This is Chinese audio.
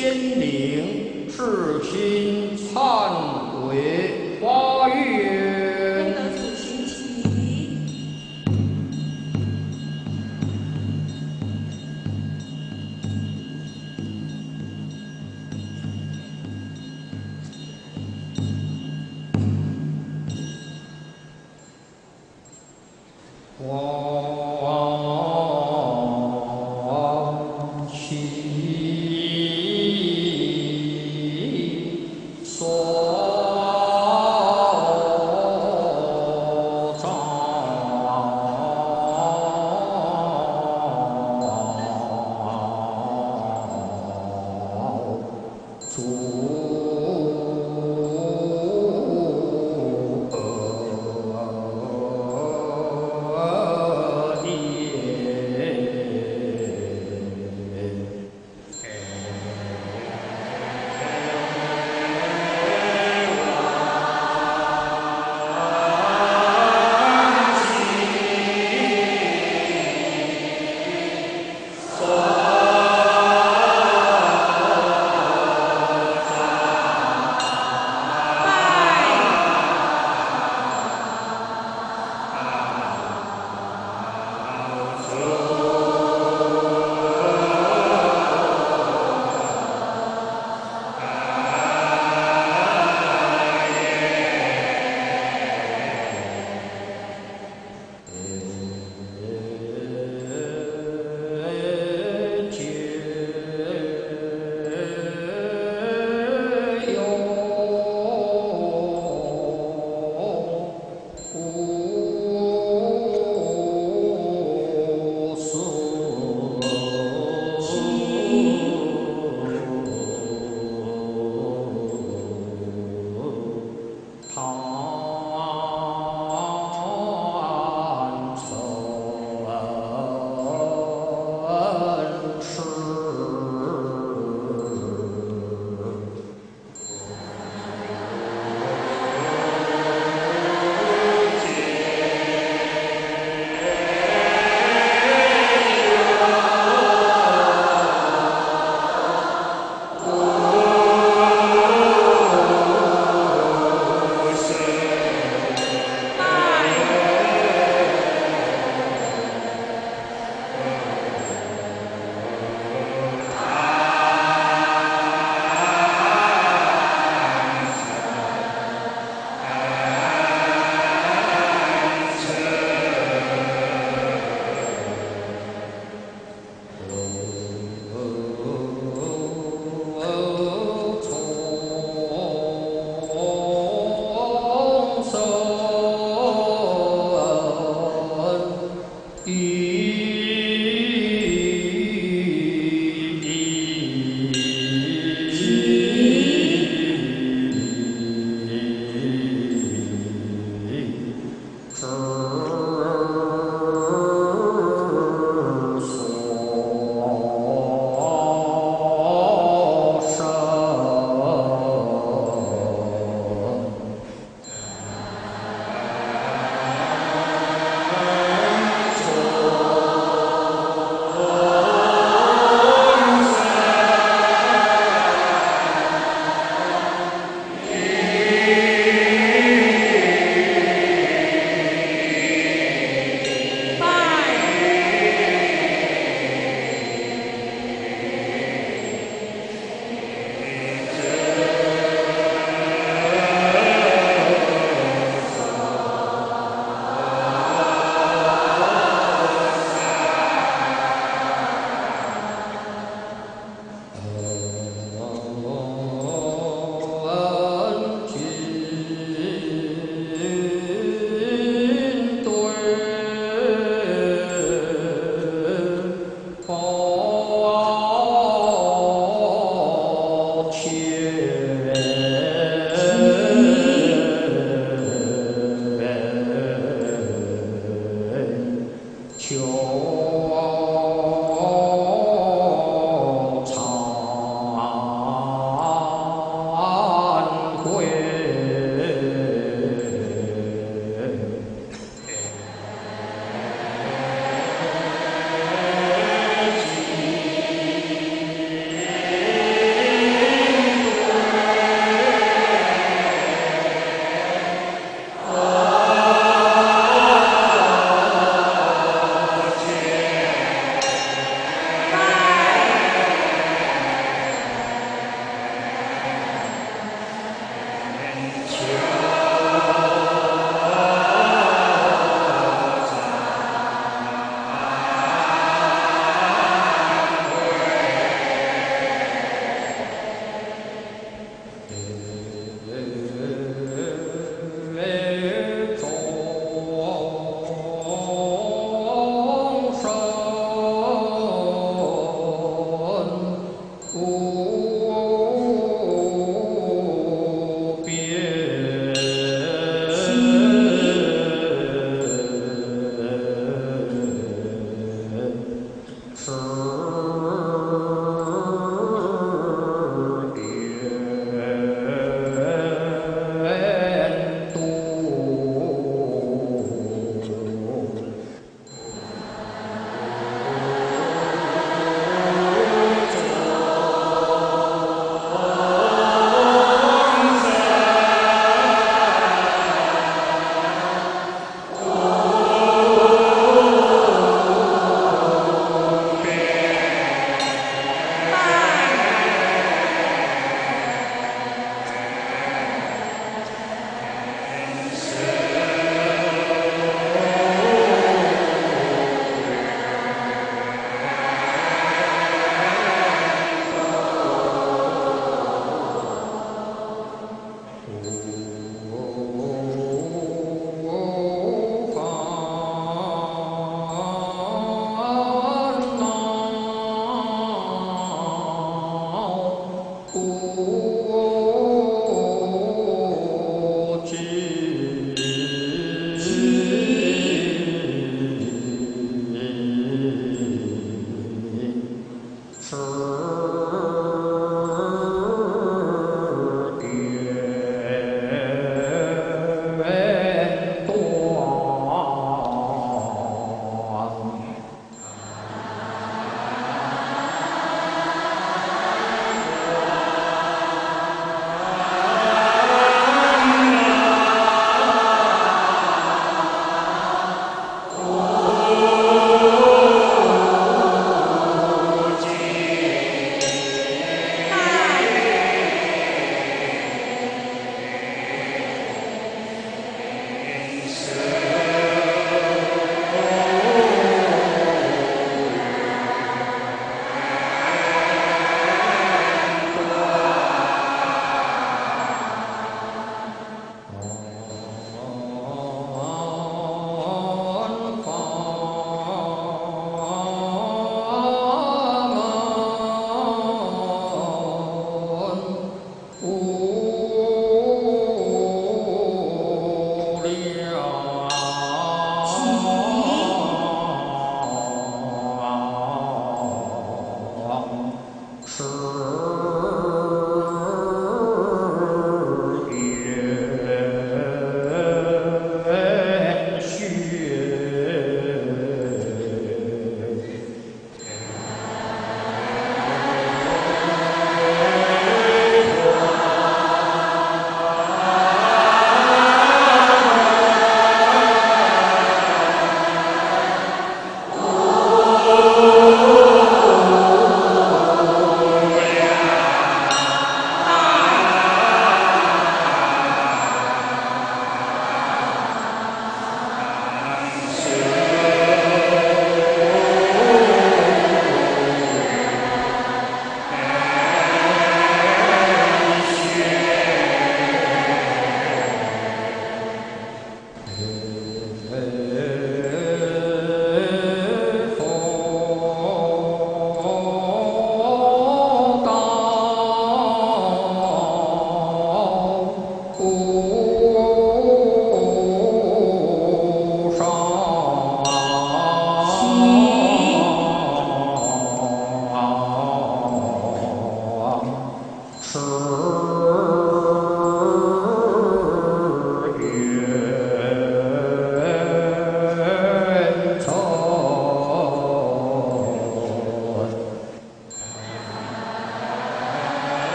仙灵，至心忏悔发愿。恭请行起。